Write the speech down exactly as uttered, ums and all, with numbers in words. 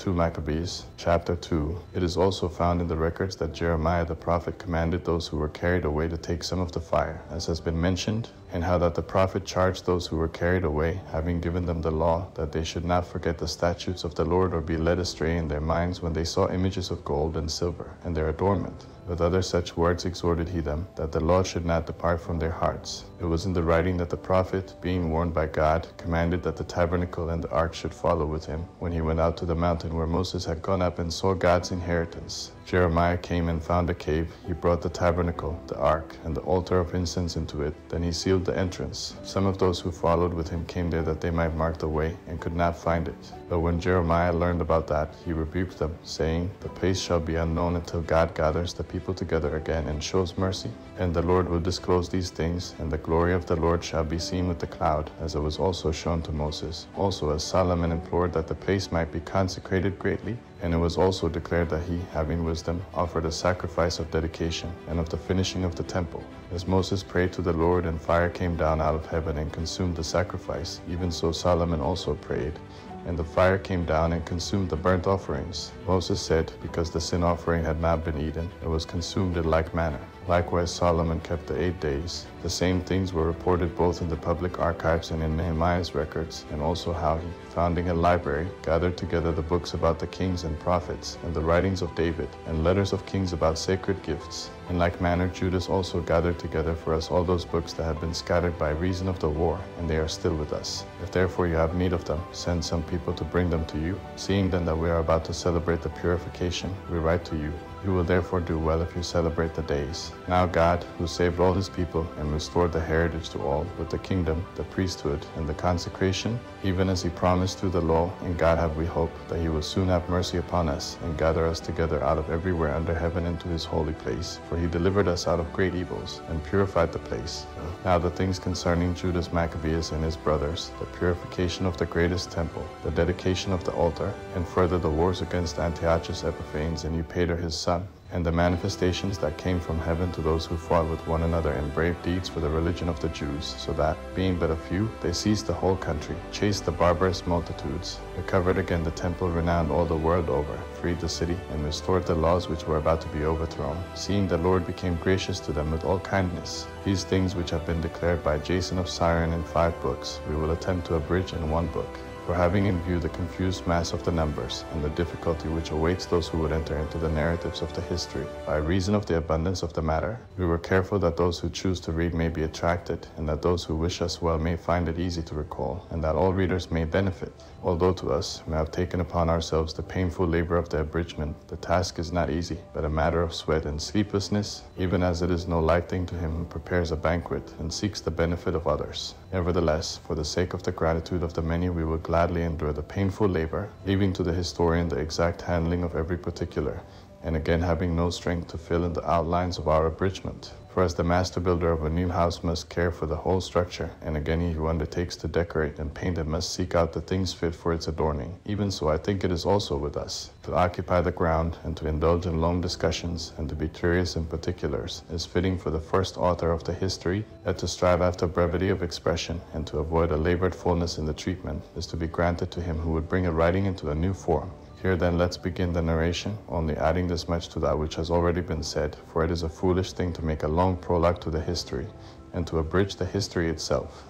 two Maccabees, chapter two, it is also found in the records that Jeremiah the prophet commanded those who were carried away to take some of the fire, as has been mentioned, and how that the prophet charged those who were carried away, having given them the law, that they should not forget the statutes of the Lord or be led astray in their minds when they saw images of gold and silver, and their adornment. With other such words exhorted he them, that the law should not depart from their hearts. It was in the writing that the prophet, being warned by God, commanded that the tabernacle and the ark should follow with him, when he went out to the mountain where Moses had gone up and saw God's inheritance. Jeremiah came and found a cave. He brought the tabernacle, the ark, and the altar of incense into it. Then he sealed the entrance. Some of those who followed with him came there that they might mark the way, and could not find it. But when Jeremiah learned about that, he rebuked them, saying, "The place shall be unknown until God gathers the people together again and shows mercy. And the Lord will disclose these things, and the glory of the Lord shall be seen with the cloud, as it was also shown to Moses." Also, as Solomon implored that the place might be consecrated greatly, and it was also declared that he, having wisdom, offered a sacrifice of dedication and of the finishing of the temple. As Moses prayed to the Lord, and fire came down out of heaven and consumed the sacrifice, even so Solomon also prayed, and the fire came down and consumed the burnt offerings. Moses said, because the sin offering had not been eaten, it was consumed in like manner. Likewise Solomon kept the eight days. The same things were reported both in the public archives and in Nehemiah's records, and also how he, founding a library, gathered together the books about the kings and prophets, and the writings of David, and letters of kings about sacred gifts. In like manner Judas also gathered together for us all those books that had been scattered by reason of the war, and they are still with us. If therefore you have need of them, send some people to bring them to you. Seeing then that we are about to celebrate the purification, we write to you. You will therefore do well if you celebrate the days. Now God, who saved all his people and restored the heritage to all, with the kingdom, the priesthood, and the consecration, even as he promised through the law, in God have we hope that he will soon have mercy upon us, and gather us together out of everywhere under heaven into his holy place. For he delivered us out of great evils, and purified the place. Now the things concerning Judas Maccabeus and his brothers, the purification of the greatest temple, the dedication of the altar, and further the wars against Antiochus Epiphanes and Eupator his son, and the manifestations that came from heaven to those who fought with one another in brave deeds for the religion of the Jews, so that, being but a few, they seized the whole country, chased the barbarous multitudes, recovered again the temple renowned all the world over, freed the city, and restored the laws which were about to be overthrown, seeing the Lord became gracious to them with all kindness. These things which have been declared by Jason of Cyrene in five books, we will attempt to abridge in one book. For having in view the confused mass of the numbers, and the difficulty which awaits those who would enter into the narratives of the history, by reason of the abundance of the matter, we were careful that those who choose to read may be attracted, and that those who wish us well may find it easy to recall, and that all readers may benefit. Although to us, we have taken upon ourselves the painful labor of the abridgment, the task is not easy, but a matter of sweat and sleeplessness, even as it is no light thing to him who prepares a banquet, and seeks the benefit of others. Nevertheless, for the sake of the gratitude of the many, we will gladly endure the painful labor, leaving to the historian the exact handling of every particular, and again having no strength to fill in the outlines of our abridgment. For as the master builder of a new house must care for the whole structure, and again he who undertakes to decorate and paint it must seek out the things fit for its adorning, even so I think it is also with us. To occupy the ground, and to indulge in long discussions, and to be curious in particulars, is fitting for the first author of the history, that to strive after brevity of expression, and to avoid a labored fullness in the treatment, is to be granted to him who would bring a writing into a new form. Here then let's begin the narration, only adding this much to that which has already been said, for it is a foolish thing to make a long prologue to the history, and to abridge the history itself.